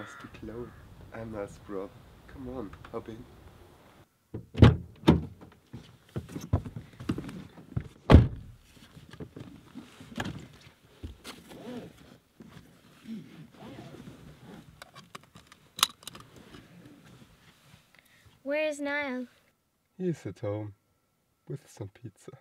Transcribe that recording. must be close. I must rub. Come on, hop in. Where is Niall? He's at home with some pizza.